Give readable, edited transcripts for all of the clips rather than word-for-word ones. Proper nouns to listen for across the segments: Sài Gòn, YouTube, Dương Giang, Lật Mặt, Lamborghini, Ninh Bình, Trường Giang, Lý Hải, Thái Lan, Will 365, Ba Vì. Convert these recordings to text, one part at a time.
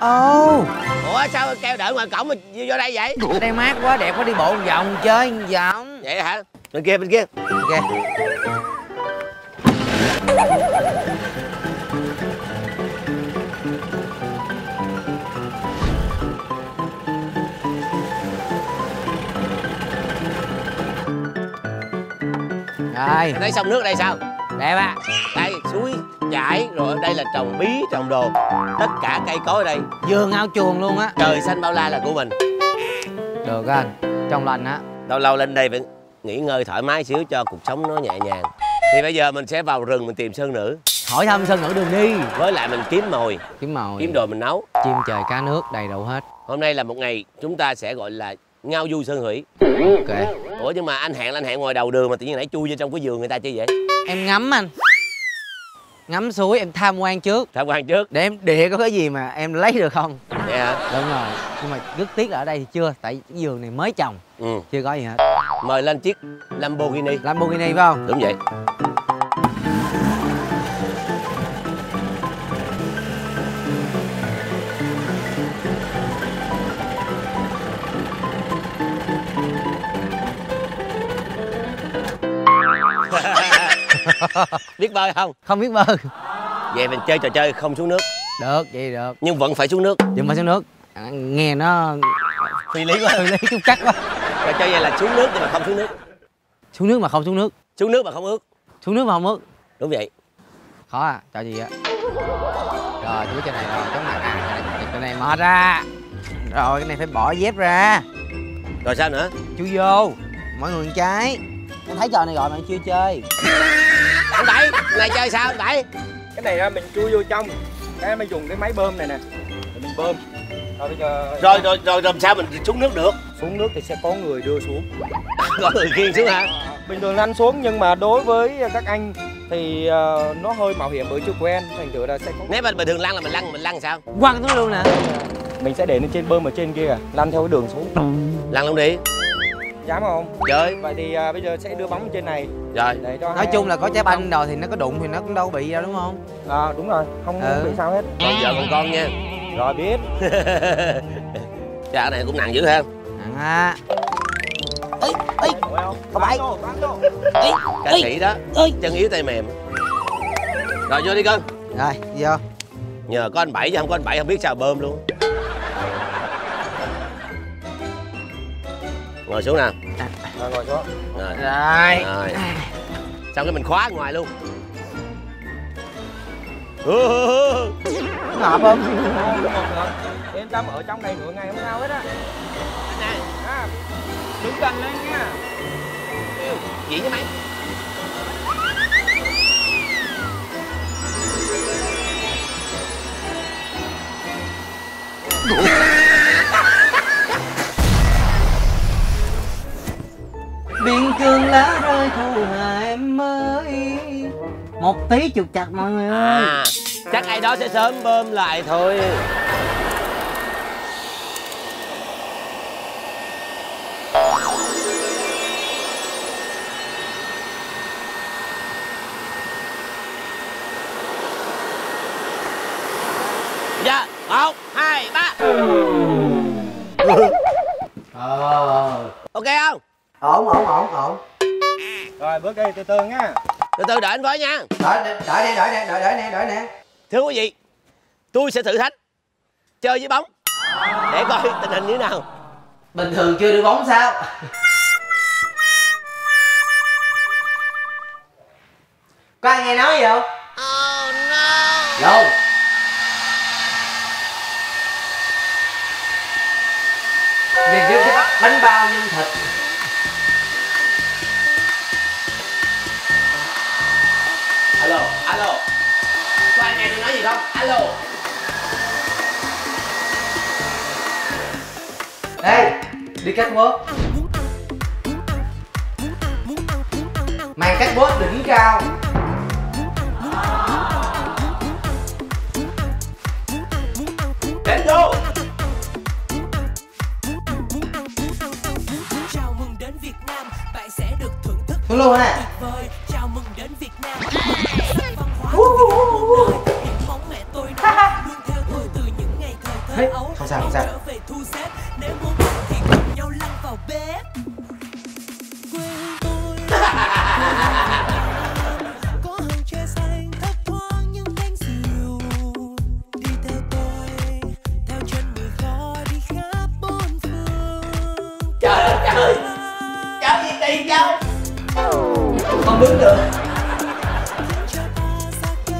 Ồ, ủa sao kêu đợi ngoài cổng mà vô đây vậy? Ở đây mát quá, đẹp quá, đi bộ một vòng chơi một vòng. Vậy hả? Bên kia, bên kia, bên kia. Rồi thấy sông nước ở đây sao? Đẹp ạ. Đây suối chảy, rồi đây là trồng bí trồng đồ, tất cả cây cối ở đây, vườn ao chuồng luôn á, trời xanh bao la là của mình. Được anh, trong lành á. Lâu lâu lên đây phải nghỉ ngơi thoải mái xíu cho cuộc sống nó nhẹ nhàng. Thì bây giờ mình sẽ vào rừng mình tìm sơn nữ, hỏi thăm sơn nữ đường đi, với lại mình kiếm mồi, kiếm đồ mình nấu, chim trời cá nước đầy đủ hết. Hôm nay là một ngày chúng ta sẽ gọi là ngao du sơn thủy. Ok. Ủa nhưng mà anh hẹn là anh hẹn ngoài đầu đường mà tự nhiên nãy chui vô trong cái giường người ta chứ vậy? Em ngắm anh, ngắm suối, em tham quan trước. Tham quan trước để em địa có cái gì mà em lấy được không? Vậy hả? Đúng rồi, nhưng mà rất tiếc là ở đây thì chưa, tại cái giường này mới trồng, chưa có gì hết. Mời lên chiếc Lamborghini. Lamborghini phải không? Đúng vậy. Biết bơi không? Không biết bơi. Vậy mình chơi trò chơi không xuống nước. Được, vậy được. Nhưng vẫn phải xuống nước. Vẫn phải xuống nước. Nghe nó phi lý quá, phi lý chút chắc quá. Trò chơi vậy là xuống nước nhưng mà không xuống nước. Xuống nước mà không xuống nước. Xuống nước mà không ướt. Xuống nước mà không ướt. Đúng vậy. Khó à, trò gì vậy? Rồi, thứ cái này rồi, chống này à, cái này mệt ra. Rồi, cái này phải bỏ dép ra. Rồi sao nữa? Chui vô, mọi người trái. Em thấy trò này gọi mà anh chưa chơi. Anh Bảy, này chơi sao anh Bảy? Cái này ra mình chui vô trong, cái mình dùng cái máy bơm này nè, rồi mình bơm. Rồi bây giờ... Rồi làm sao mình xuống nước được? Xuống nước thì sẽ có người đưa xuống. Có người kia xuống hả? Bình thường anh xuống nhưng mà đối với các anh thì nó hơi mạo hiểm bởi chưa quen, thành thử là sẽ có... Nếu mà bình thường lăn là mình lăn sao? Quăng xuống luôn nè. Mình sẽ để lên trên bơm ở trên kia, lăn theo cái đường xuống. Lăn luôn đi. Dám không? Chơi. Vậy thì bây giờ sẽ đưa bóng trên này. Rồi. Để cho nói chung là có trái banh rồi thì nó có đụng thì nó cũng đâu bị đâu đúng không? À, đúng rồi, không bị sao hết. Còn giờ còn con nha. Rồi biết. Chà, này cũng nặng dữ ha. Nặng ha. Ê, ê. Không phải. Ca sĩ đó. Chân yếu tay mềm. Rồi vô đi cưng. Rồi, vô. Nhờ có anh Bảy chứ không có anh Bảy không biết sao bơm luôn. Ngồi xuống nào. Rồi ngồi xuống. Rồi. Xong cái mình khóa ngoài luôn. Ngợp không? Yên tâm, ở trong này nửa ngày không sao hết á. Này, đứng cạnh lên nha. Vậy với mày. Biên cương lá rơi thu hà em ơi. Một tí trục chặt mọi người ơi. À, chắc ai đó sẽ sớm bơm lại thôi. Dạ, 1, 2, 3. Ok không? Ổn. Rồi bước đi từ từ nha. Từ từ đợi anh với nha. Đợi nè. Thưa quý vị, tôi sẽ thử thách chơi với bóng để coi tình hình như thế nào. Bình thường chưa đưa bóng sao? Có ai nghe nói gì không? Oh no. Đâu? Nhìn như cái bánh bao nhân thịt. Alo, có ai nghe tôi nói gì không? Alo. Đây, đi catwalk. Màn catwalk đỉnh cao. Đến vô. Chào mừng đến Việt Nam, bạn sẽ được thưởng thức tuyệt vời. Chào mừng đến Việt Nam. Mẹ tôi luôn theo tôi từ những ngày thời thơ. Không sao. Không đứng được.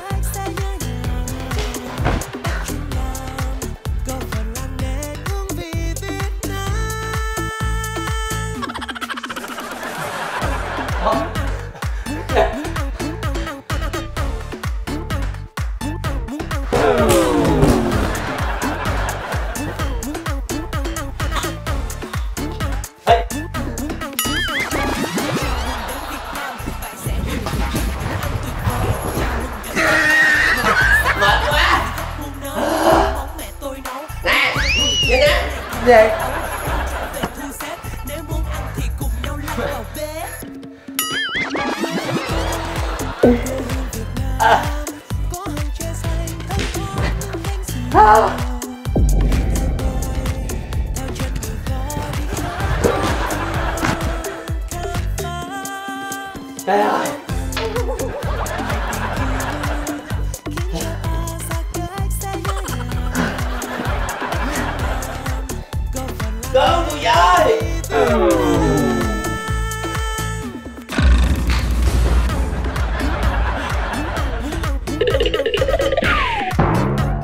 Vậy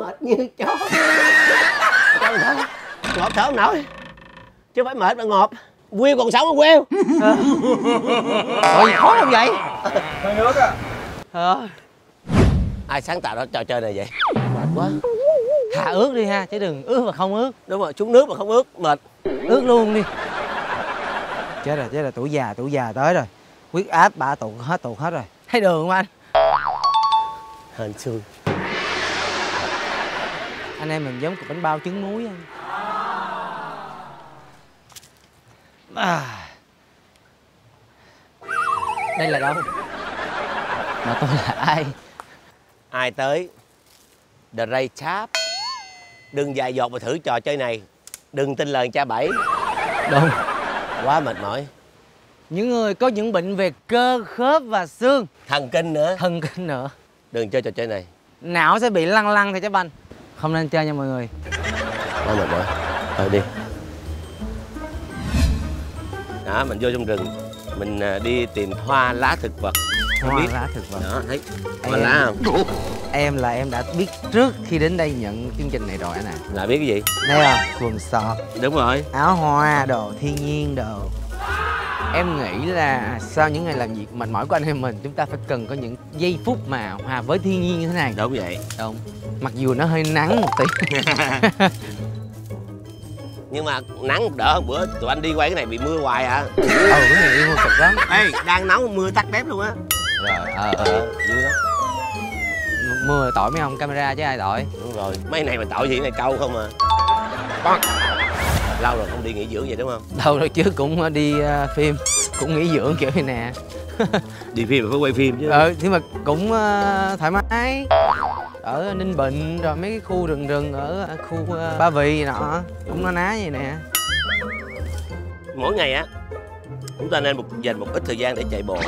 mệt như chó. Ngọt thở không nổi. Chứ phải mệt mà ngọt. Quyêu còn sống không Quyêu? Ôi khó không vậy? Hơi nước à. Ai sáng tạo ra trò chơi này vậy? Mệt quá. Thà ướt đi ha, chứ đừng ướt mà không ướt. Đúng rồi, xuống nước mà không ướt, mệt. Ướt luôn đi. Chết rồi, tuổi già tới rồi. Huyết áp ba tụt hết rồi. Thấy đường không anh? Hên xui. Anh em mình giống cục bánh bao trứng muối anh. Đây là đâu? Mà tôi là ai? Ai tới? The Ray Chap. Đừng dài dột mà thử trò chơi này. Đừng tin lời cha Bảy. Đúng. Quá mệt mỏi. Những người có những bệnh về cơ khớp và xương. Thần kinh nữa. Đừng chơi trò chơi này. Não sẽ bị lăn thì chắc anh. Không nên chơi nha mọi người. Quá mệt mỏi. Thôi đi. Đó, mình vô trong rừng. Mình đi tìm hoa lá thực vật. Hoa lá thực vật. Đó, thấy hoa lá không? Em đã biết trước khi đến đây nhận chương trình này rồi anh ạ. Là biết cái gì? Đây là quần sọt. Đúng rồi. Áo hoa, đồ thiên nhiên, đồ. Em nghĩ là sau những ngày làm việc mệt mỏi của anh em mình, chúng ta phải cần có những giây phút mà hòa với thiên nhiên như thế này. Đúng vậy. Đúng. Mặc dù nó hơi nắng một tí. Nhưng mà nắng đỡ hơn bữa tụi anh đi quay cái này bị mưa hoài à. Cái này đi mưa cực lắm. Ê, đang nóng mưa tắt bếp luôn á. Rồi, vui lắm. Mưa tội mấy ông camera chứ ai tội. Đúng rồi, mấy này mà tội gì, cái này câu không à. Lâu rồi không đi nghỉ dưỡng vậy đúng không? Đâu rồi chứ, cũng đi phim, cũng nghỉ dưỡng kiểu như nè. Đi phim mà phải quay phim chứ. Thế mà cũng thoải mái. Ở Ninh Bình rồi mấy cái khu rừng ở khu Ba Vì nọ. Cũng nó ná vậy nè. Mỗi ngày á, chúng ta nên dành một ít thời gian để chạy bộ.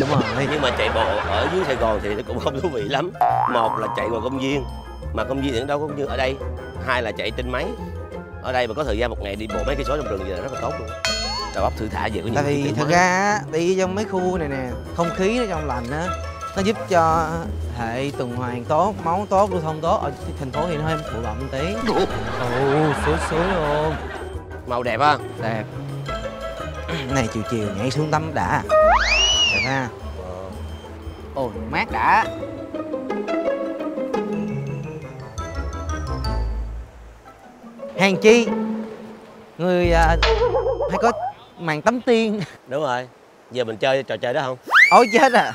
Đúng rồi. Nhưng mà chạy bộ ở dưới Sài Gòn thì nó cũng không thú vị lắm. Một là chạy vào công viên. Mà công viên thì đâu có công viên ở đây. Hai là chạy trên máy. Ở đây mà có thời gian một ngày đi bộ mấy cây số trong rừng vậy là rất là tốt luôn. Đầu óc thư thả vậy có nhiều. Tại vì thật ra đi trong mấy khu này nè, không khí nó trong lành á, nó giúp cho hệ tuần hoàn tốt, máu tốt, lưu thông tốt. Ở thành phố thì nó hơi bụi bặm tí. Suối luôn. Màu đẹp không? Đẹp. Này chiều nhảy xuống tắm đã. Đẹp ha. Ồ, mát đã. Hèn chi người hay có màn tắm tiên. Đúng rồi. Giờ mình chơi trò chơi đó không? Ôi chết à.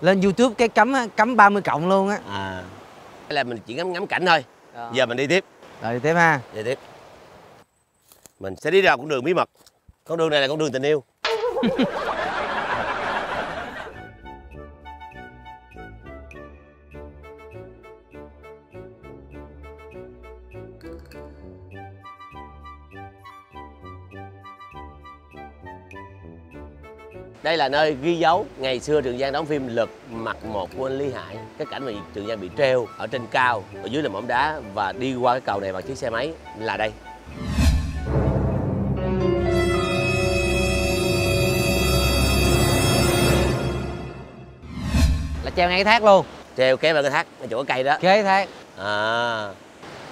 Lên YouTube cái cấm 30 cộng luôn á. Là mình chỉ ngắm cảnh thôi. Giờ mình đi tiếp. Rồi đi tiếp ha. Đi tiếp. Mình sẽ đi ra con đường bí mật. Con đường này là con đường tình yêu. Đây là nơi ghi dấu ngày xưa Trường Giang đóng phim Lật Mặt 1 của anh Lý Hải. Cái cảnh mà Trường Giang bị treo ở trên cao, ở dưới là mỏm đá và đi qua cái cầu này bằng chiếc xe máy là đây. Là treo ngay cái thác luôn. Treo kế bên cái thác, ở chỗ cái cây đó. Kế thác. À.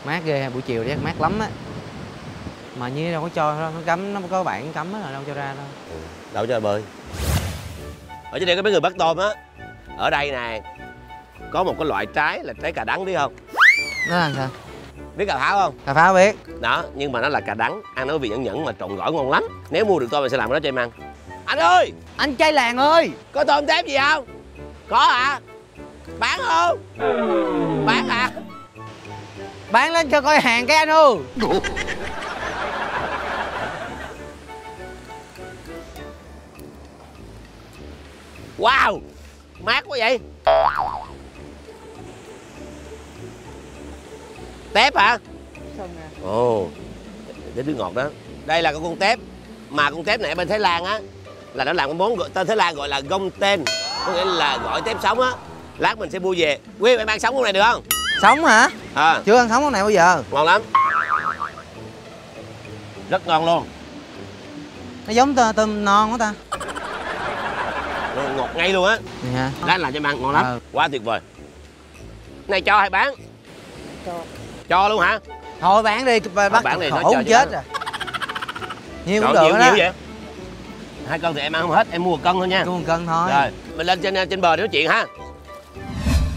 Mát ghê ha, buổi chiều đi mát lắm á. Mà như đâu có cho đâu, nó cấm, nó có bản cấm hết rồi, đâu cho ra đâu. Ừ. Đâu cho bơi. Ở trên đây có mấy người bắt tôm á. Ở đây nè có một cái loại trái là trái cà đắng, biết không? Nó ăn sao? Biết cà pháo không? Cà pháo biết. Đó, nhưng mà nó là cà đắng, ăn nó vị nhẫn nhẫn mà trộn gỏi ngon lắm. Nếu mua được tôm mình sẽ làm cái đó cho em ăn. Anh ơi, anh trai làng ơi, có tôm tép gì không? Có hả? À? Bán không? Bán hả? À? Bán lên cho coi hàng cái anh ơi. Wow, mát quá vậy. Tép hả? Ồ, cái nước ngọt đó. Đây là con tép. Mà con tép này ở bên Thái Lan á, là nó làm cái món tên Thái Lan gọi là gông tên, có nghĩa là gọi tép sống á. Lát mình sẽ mua về. Quyên, em ăn sống con này được không? Sống hả? À. Chưa ăn sống con này bao giờ. Ngon lắm. Rất ngon luôn. Nó giống tôm non quá ta, ngọt ngay luôn á. Dạ. Lát làm cho em ăn ngon lắm. À. Quá tuyệt vời. Này cho hay bán? Cho. Cho luôn hả? Thôi bán đi, bắt này khổ nó chết rồi. Nhiều cũng được đó. Vậy? 2 cân thì em ăn không hết, em mua 1 cân thôi nha. Mua 1 cân thôi. Rồi, mình lên trên bờ để nói chuyện ha.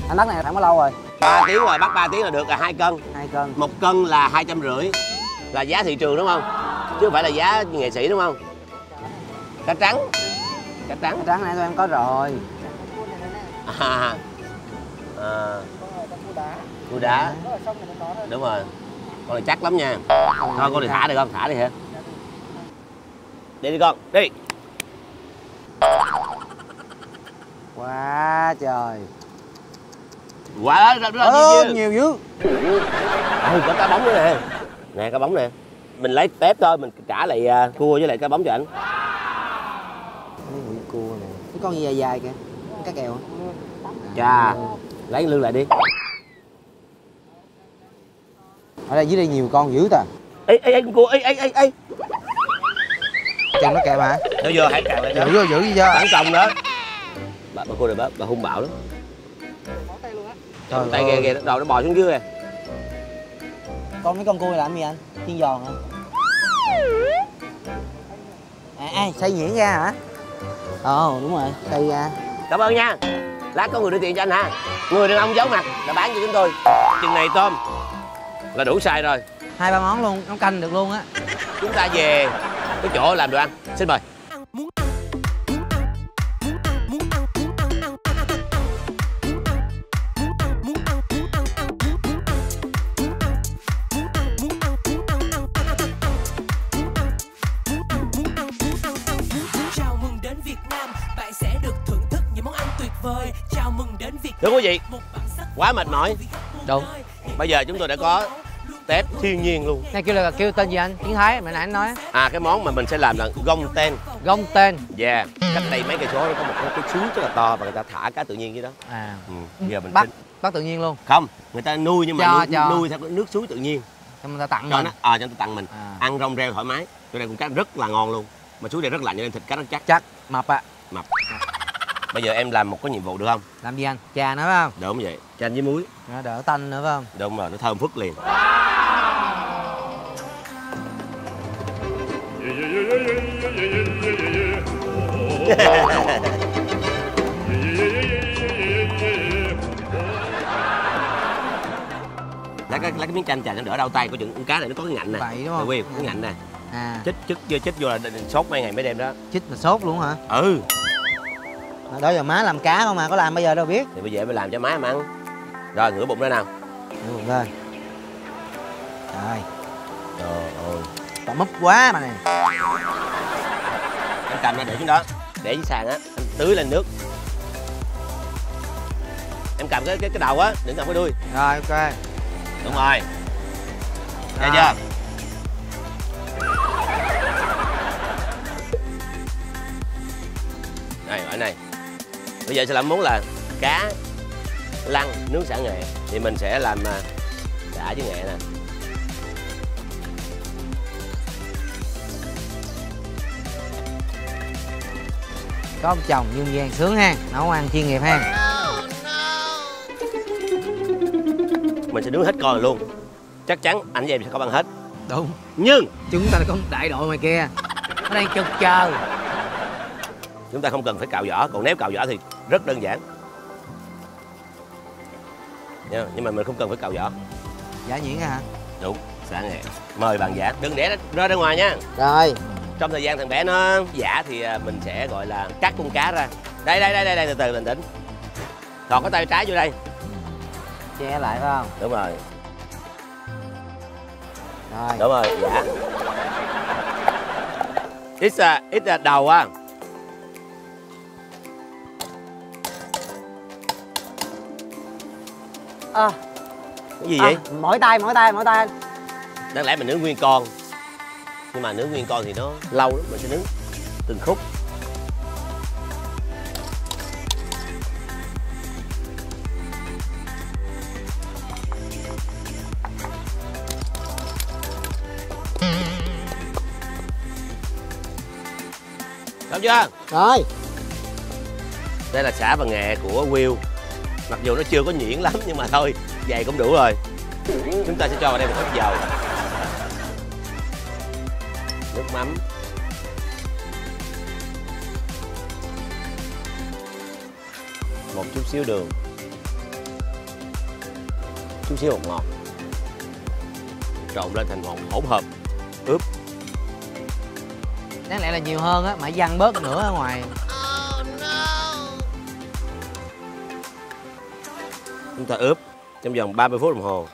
Anh bắt này khoảng bao lâu rồi? 3 tiếng rồi, bắt 3 tiếng là được là 2 cân. 2 cân. 1 cân là 250. Là giá thị trường đúng không? Chứ không phải là giá nghệ sĩ đúng không? Cá trắng. Cá trắng này tụi em có rồi. Cua đá. Đúng rồi. Con này chắc lắm nha. Thôi con này thả được không? Thả đi hả? Đi đi con, đi. Quá trời. Quá nhiều dữ. Ừ, có cá bóng nữa nè. Nè cá bóng nè. Mình lấy tép thôi, mình trả lại cua với lại cá bóng cho anh. Cua này. Cái con gì dài dài kìa, cá kèo. Chà, lấy lương lại đi. Ở đây dưới đây nhiều con dữ ta. Ê con cua, ê. Chân nó kẹp hả? Nó vô hãy cào lại. Dữ dữ gì cho. Tấn công đó. Bà cua này bà hung bạo lắm. Bỏ tay luôn á. Trời tay ơi. Kìa đầu nó bò xuống dưới kìa. Con mấy con cua này làm gì anh? Chiên giòn hả? À, xay nhuyễn ra hả? Ồ, đúng rồi, cây ra. Cảm ơn nha. Lát có người đưa tiền cho anh ha. Người đàn ông giấu mặt là bán cho chúng tôi. Chừng này tôm là đủ xài rồi. 2-3 món luôn, nấu canh được luôn á. Chúng ta về cái chỗ làm đồ ăn. Xin mời. Thưa quý vị, quá mệt mỏi. Đúng. Bây giờ chúng tôi đã có tép thiên nhiên luôn. Này kêu tên gì anh? Tiếng Thái mà nãy anh nói. À, cái món mà mình sẽ làm là gông tên. Gông tên. Dạ. Yeah. Cách đây mấy cây số nó có một cái suối rất là to và người ta thả cá tự nhiên dưới đó. À. Ừ. Giờ mình bắt tự nhiên luôn. Không, người ta nuôi nhưng mà nuôi theo nước suối tự nhiên. Cho người ta tặng cho mình. Nó, cho người ta tặng mình. À. Ăn rong rêu thoải mái. Chỗ này cũng cá rất là ngon luôn. Mà suối này rất lạnh cho nên thịt cá rất chắc. Chắc. Mập ạ. À. Mập. Bây giờ em làm một cái nhiệm vụ được không? Làm gì anh? Chà nữa phải không? Đúng vậy, chanh với muối. Nó đỡ tanh nữa phải không? Đúng rồi, nó thơm phức liền. Lấy cái miếng chanh chà nó đỡ đau tay, có chừng con cá này nó có cái ngạnh nè. Vậy đúng không? Nguyên, cái ngạnh nè. À. Chích vô là sốt mấy ngày mấy đêm đó. Chích mà sốt luôn hả? Ừ. Đó giờ má làm cá không mà có làm bây giờ đâu biết. Thì bây giờ mới làm cho má em ăn. Rồi ngửa bụng ra nào. Ngửa bụng lên. Trời ơi. Tao mấp quá mà này. Em cầm ra để trên đó, để trên sàn á, em tưới lên nước. Em cầm cái đầu á, đừng cầm cái đuôi. Rồi ok. Đúng rồi. Nghe chưa? Đây, ở này. Bây giờ sẽ làm món là cá lăn nướng sả nghệ. Thì mình sẽ làm sả với nghệ nè. Có ông chồng Dương Giang sướng ha, nấu ăn chuyên nghiệp ha. Mình sẽ nướng hết con luôn. Chắc chắn ảnh với em sẽ không ăn hết. Đúng. Nhưng chúng ta có một đại đội ngoài kia, nó đang chực chờ. Chúng ta không cần phải cạo vỏ, còn nếu cạo vỏ thì rất đơn giản. Nhưng mà mình không cần phải cạo vỏ. Giả nhuyễn hả? Đúng, sẵn rồi. Mời bạn giả. Đừng để nó rơi ra ngoài nha. Rồi. Trong thời gian thằng bé nó giả thì mình sẽ gọi là cắt con cá ra. Đây, đây, từ từ bình tĩnh. Thọt cái tay trái vô đây. Che lại phải không? Đúng rồi. Rồi. Đúng rồi, giả. Ít đầu á. Cái gì vậy? Mỗi tay anh. Đáng lẽ mình nướng nguyên con, nhưng mà nướng nguyên con thì nó lâu lắm, mình sẽ nướng từng khúc. Xong chưa? Rồi. Đây là sả và nghệ của Will. Mặc dù nó chưa có nhuyễn lắm nhưng mà thôi, vậy cũng đủ rồi. Chúng ta sẽ cho vào đây một ít dầu, nước mắm. Một chút xíu đường. Chút xíu bột ngọt. Trộn lên thành một hỗn hợp ướp. Đáng lẽ là nhiều hơn á, mà văng bớt nữa ở ngoài. Chúng ta ướp trong vòng 30 phút đồng hồ.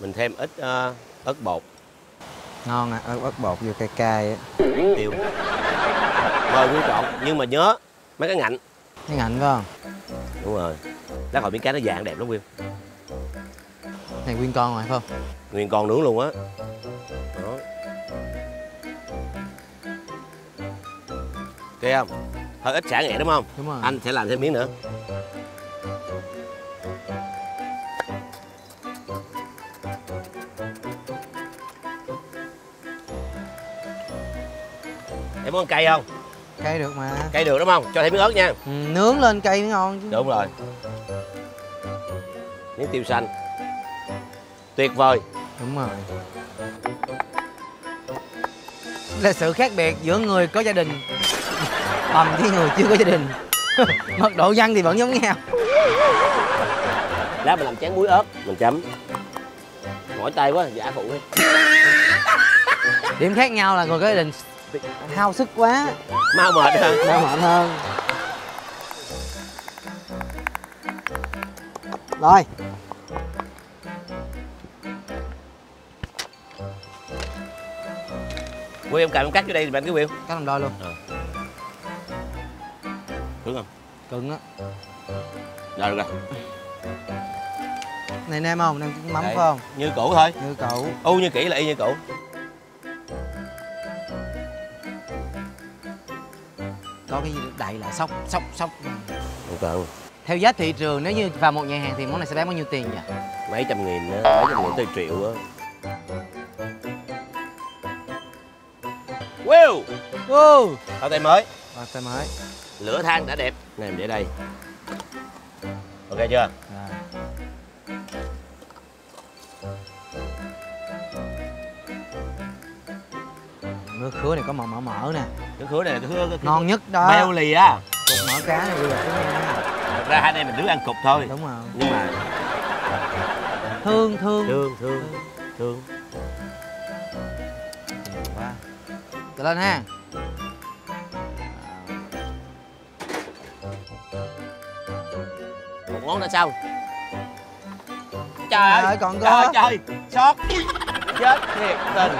Mình thêm ít ớt bột. Ngon à, ớt bột vô cay cay á. Tiêu. Mời quý trộn, nhưng mà nhớ mấy cái ngạnh. Cái ngạnh phải không? Đúng rồi. Lát hồi miếng cá nó vàng đẹp lắm Quyên. Này nguyên con rồi phải không? Nguyên con nướng luôn á. Đó. Thấy không? Hơi ít sả nghệ đúng không? Đúng rồi. Anh sẽ làm thêm miếng nữa. Em muốn ăn cay không? Cay được mà. Cay được đúng không? Cho thêm miếng ớt nha. Ừ, nướng lên cay mới ngon chứ. Đúng rồi. Miếng tiêu xanh. Tuyệt vời. Đúng rồi. Là sự khác biệt giữa người có gia đình bầm với người chưa có gia đình. Mật độ dân thì vẫn giống nhau. Lát mình làm chén muối ớt. Mình chấm. Mỏi tay quá, giả phụ đi. Điểm khác nhau là người có gia đình hao sức quá, mau mệt hơn. Mau mệt hơn. Rồi. Quyên, em cầm em cắt vô đây thì bạn cứ Quyên. Cắt làm đôi luôn. Cứng không? Cứng á. Rồi được rồi. Này nem không? Nem mắm phải không? Như cũ thôi. Như cũ. U như kỹ là y như cũ. Có cái gì đầy là sốc. Không cần. Theo giá thị trường nếu như vào một nhà hàng thì món này sẽ bán bao nhiêu tiền vậy? Mấy trăm nghìn đó, mấy trăm nghìn tới triệu á. Wow. Wow. Bao tay mới. Bao tay mới. Lửa than đã đẹp. Này mình để đây. Ok chưa? À. Nước khứa này có mỡ nè. Cái khứa này là cái khứa ngon nhất đó. Beo lì á. Cục mỡ cá này được. Thật ra hai anh em mình đứng ăn cục thôi. Đúng rồi. Nhưng mà thương. Quá. Tự lên ha. Một ngón đã xong. Trời ơi, còn có. Trời ơi, sót. chết thiệt tình.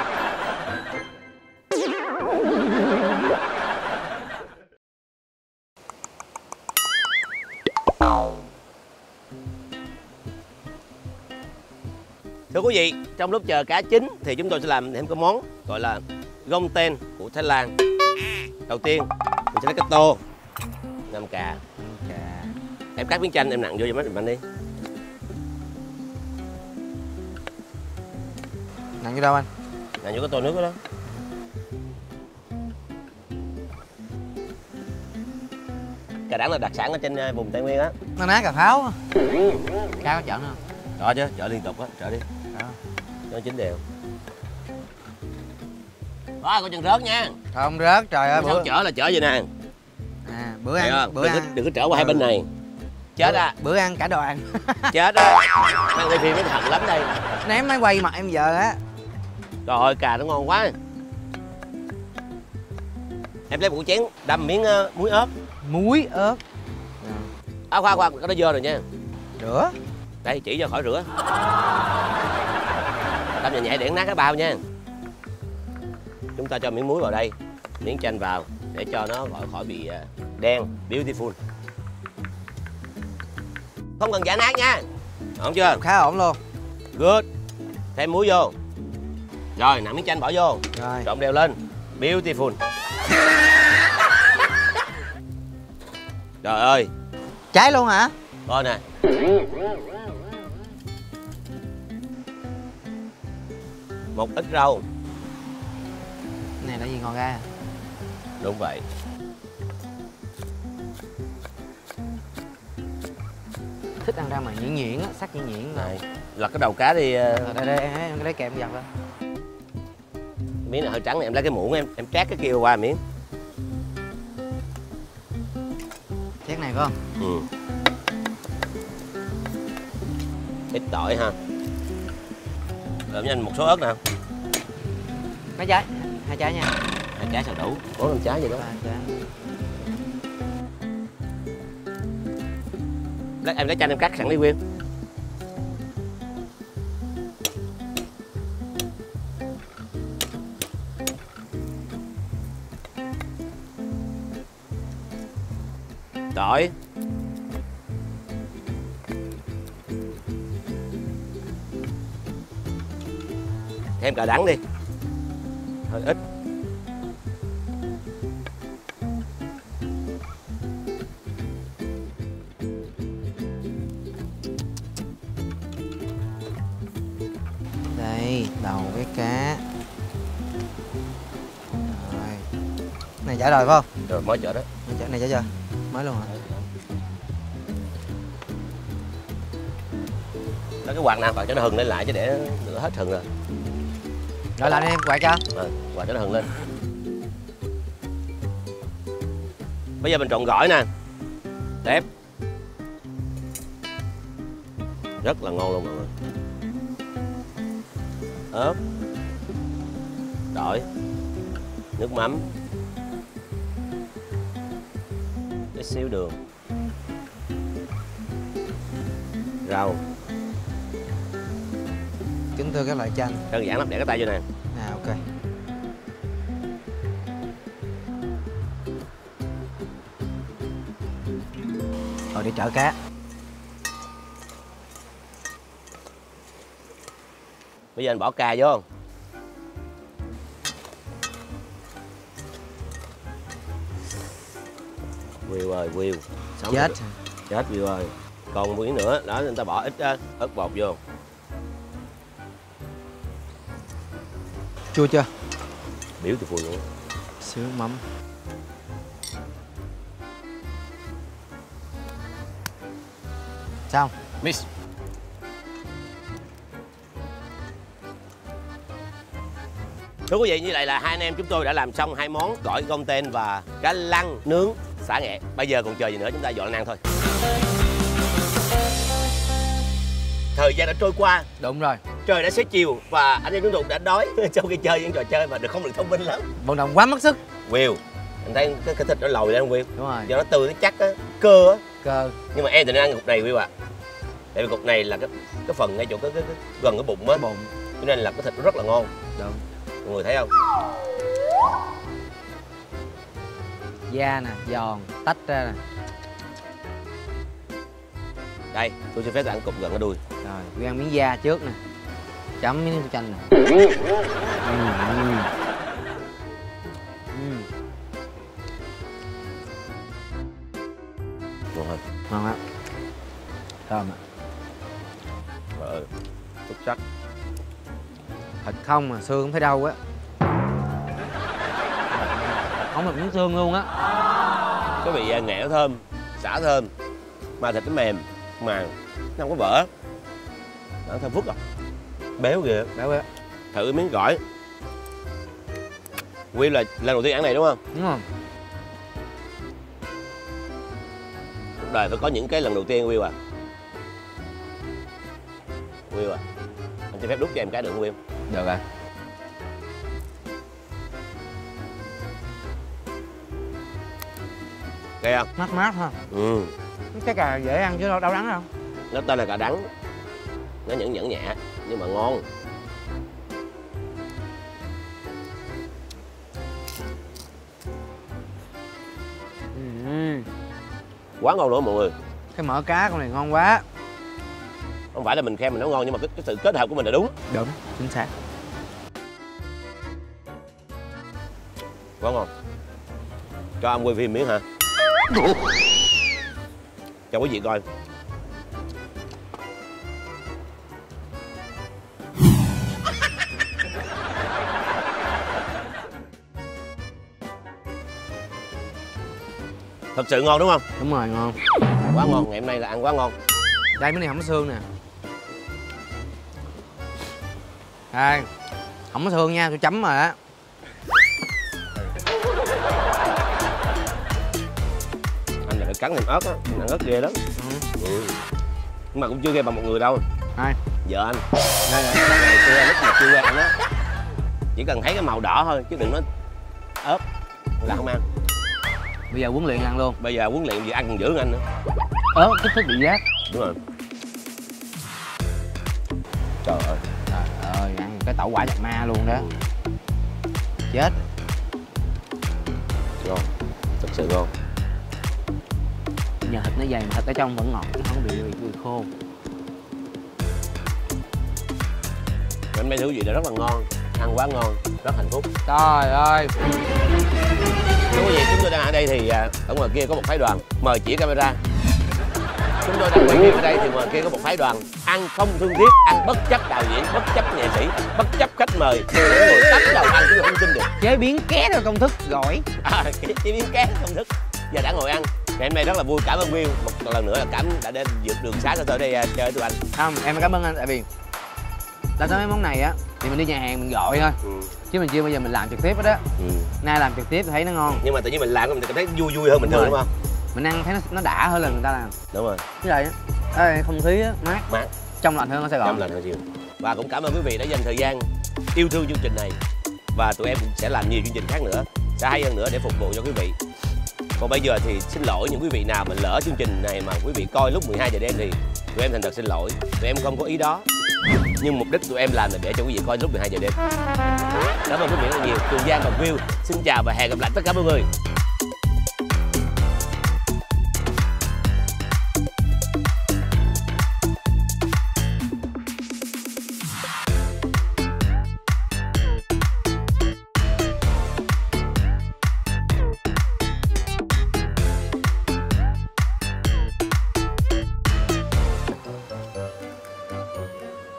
Thưa quý vị, trong lúc chờ cá chín thì chúng tôi sẽ làm thêm cái món gọi là gông tên của Thái Lan. Đầu tiên mình sẽ lấy cái tô, ngâm cà. Em cắt miếng chanh em nặng vô cho mình đi. Nặng vô đâu anh? Nặng vô cái tô nước đó. Cà đắng là đặc sản ở trên vùng Tây Nguyên á. Nó ná cà pháo. Cá có chở nữa không? Đó chứ, chở liên tục á, chở đi. Nó chín đều. Đó, coi chừng rớt nha. Không rớt, trời ơi. Bữa chở là chở vậy nè. À, bữa ăn, đừng có trở qua hai bên này. Chết á. Bữa ăn cả đoàn. Chết á. Mang đi phim mới thật lắm đây. Ném máy quay mặt em giờ á. Trời ơi, cà nó ngon quá. Em lấy một chén đâm miếng muối ớt. Muối ớt. À, khoa, cái đó dơ rồi nha. Rửa. Đây, chỉ cho khỏi rửa. Đâm nhẹ nhẹ để nát cái bao nha. Chúng ta cho miếng muối vào đây, miếng chanh vào để cho nó khỏi bị đen. Beautiful. Không cần giả nát nha. Ổn chưa? Khá ổn luôn. Good. Thêm muối vô. Rồi, nặng miếng chanh bỏ vô. Rồi. Trộn đều lên. Beautiful. Trời ơi. Cháy luôn hả? Coi nè. Một ít rau. Cái này là gì, ngò ra? Đúng vậy. Thích ăn ra mà nhuyễn nhuyễn á, sắc nhuyễn nhuyễn này. Lật cái đầu cá đi. Đây đây, em lấy kèm giặt lên. Miếng này hơi trắng này, em lấy cái muỗng em trát cái kia qua miếng. Trát này phải không? Ừ. Ít tỏi ha. Làm nhanh một số ớt nè. Mấy trái? Hai trái nha. Hai trái sao đủ? Có 5 trái vậy đó. 3 trái. Em lấy chanh em cắt sẵn đi Quyên. Tỏi. Thêm cà đắng đi. Hơi ít. Đây, đầu cái cá. Rồi. Này chở rồi phải không? Rồi, mới chở đó. Này chở chưa? Mới luôn hả? Đó, cái quạt nào bạn cho nó hừng lên lại chứ để nó hết hừng rồi. Rồi làm đi em, quạt cho. Ừ, quạt cho nó hừng lên. Bây giờ mình trộn gỏi nè. Tép. Rất là ngon luôn mọi người. Ớt. Tỏi. Nước mắm. Ít xíu đường. Rau. Kính thưa các loại chanh. Đơn giản lắm, để cái tay vô nè. À, ok. Rồi để chở cá. Bây giờ anh bỏ cà vô. Quyêu ơi, Quyêu. Chết. Chết Quyêu ơi. Còn miếng nữa, đó người ta bỏ ít ớt bột vô. Chua chưa? Biểu từ phùi luôn. Xíu mắm. Xong. Mix. Thưa quý vị, như vậy là hai anh em chúng tôi đã làm xong hai món gỏi gông tên và cá lăng nướng xả nghẹ. Bây giờ còn chờ gì nữa, chúng ta dọn ăn thôi. Thời gian đã trôi qua. Đúng rồi. Trời đã xế chiều và anh em chúng tôi đã đói sau khi chơi những trò chơi mà không được thông minh lắm. Vận động quá mất sức. Quyêu, anh thấy cái thịt nó lồi lên không Quyêu? Đúng rồi. Do nó tươi, nó chắc á, cơ á. Cơ. Nhưng mà em thì nên ăn cục này Quyêu ạ. Tại vì cục này là cái phần ngay chỗ gần cái bụng á. Bụng. cho nên là cái thịt nó rất là ngon. Đúng. Mọi người thấy không? Da nè, giòn, tách ra nè. Đây, tôi xin phép tôi ăn cục gần cái đuôi. Rồi, tôi ăn miếng da trước nè. Chấm miếng chanh nè. Ngon hơn. Ngon lắm. Thơm ạ. Trời ơi, xuất sắc. Thịt không mà xương không thấy đâu á. Không được miếng xương luôn á. Cái vị nghệ nó thơm, xả thơm. Mà thịt nó mềm, màng, nó không có vỡ. Nó ăn thơm phức à. Béo kìa. Béo kìa. Thử miếng gỏi. Quy là lần đầu tiên ăn này đúng không? Đúng rồi. Cuộc đời phải có những cái lần đầu tiên Quy à. Quy à, anh cho phép đút cho em cái được không Quy? Được ạ. Ghê không? Mát mát ha. Ừ. Cái cà dễ ăn chứ đâu đắng đâu. Nó tên là cà đắng. Nó nhẫn nhẫn nhẹ nhưng mà ngon. Quá ngon luôn mọi người. Cái mỡ cá con này ngon quá. Không phải là mình khen mình nấu ngon nhưng mà cái sự kết hợp của mình là đúng. Đúng, chính xác. Quá ngon. Cho ông quay phim miếng hả? Cho quý vị coi. Thật sự ngon đúng không? Đúng rồi, ngon. Quá ngon, ngày hôm nay là ăn quá ngon. Đây, miếng này không có xương nè. Đây, không có xương nha, tôi chấm rồi á. Anh là phải cắn thằng ớt á, ăn ớt ghê lắm. Ừ. Nhưng mà cũng chưa ghê bằng một người đâu. Ai? Vợ anh. Đây là xưa lúc mà chưa ăn á. Chỉ cần thấy cái màu đỏ thôi, chứ đừng nói ớt là không ăn. Bây giờ huấn luyện ăn luôn. Bây giờ huấn luyện gì ăn còn dữ hơn anh nữa. Kích thích vị giác. Đúng rồi. Trời ơi. Trời ơi, ăn cái tẩu quả giặt ma luôn đó. Chết. Ngon. Thật sự ngon. Nhờ thịt nó dày mà thịt ở trong vẫn ngọt, nó không bị khô. Anh mấy thứ gì đó rất là ngon. Ăn quá ngon, rất hạnh phúc. Trời ơi. Thưa quý vị, chúng tôi đang ở đây thì ở ngoài kia có một phái đoàn. Mời chỉ camera. Chúng tôi đang quay phim ở đây thì ngoài kia có một phái đoàn. Ăn không thương tiếc, ăn bất chấp đạo diễn, bất chấp nghệ sĩ, bất chấp khách mời. Người đến ngồi tắm đầu ăn chứ không tin được. Chế biến ké theo công thức gỏi. À, chế biến ké theo công thức. Giờ đã ngồi ăn. Ngày hôm nay rất là vui, cảm ơn Will. Một lần nữa là cảm đã đến vượt đường xá tới đây chơi với tụi anh. Không, em cảm ơn anh tại vì là tới mấy món này á thì mình đi nhà hàng mình gọi thôi. Chứ mình chưa bao giờ mình làm trực tiếp hết á. Nay làm trực tiếp thấy nó ngon nhưng mà tự nhiên mình làm mình cảm thấy vui vui hơn bình thường đúng không? Mình ăn thấy nó đã hơn là người ta làm. Đúng rồi. Như vậy á, không khí á, mát trong lành hơn ở Sài Gòn. Trong lành hơn nhiều. Và cũng cảm ơn quý vị đã dành thời gian yêu thương chương trình này và tụi em cũng sẽ làm nhiều chương trình khác nữa sẽ hay hơn nữa để phục vụ cho quý vị. Còn bây giờ thì xin lỗi những quý vị nào mình lỡ chương trình này mà quý vị coi lúc 12 giờ đêm thì tụi em thành thật xin lỗi, tụi em không có ý đó. Nhưng mục đích tụi em làm là để cho quý vị coi lúc 12 giờ đêm. Cảm ơn quý vị rất nhiều. Trường Giang và Will xin chào và hẹn gặp lại tất cả mọi người.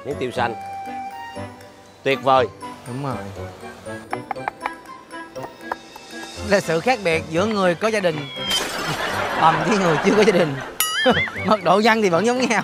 Miếng tiêu xanh tuyệt vời. Đúng rồi, là sự khác biệt giữa người có gia đình bằng với người chưa có gia đình. Mật độ văn thì vẫn giống nhau.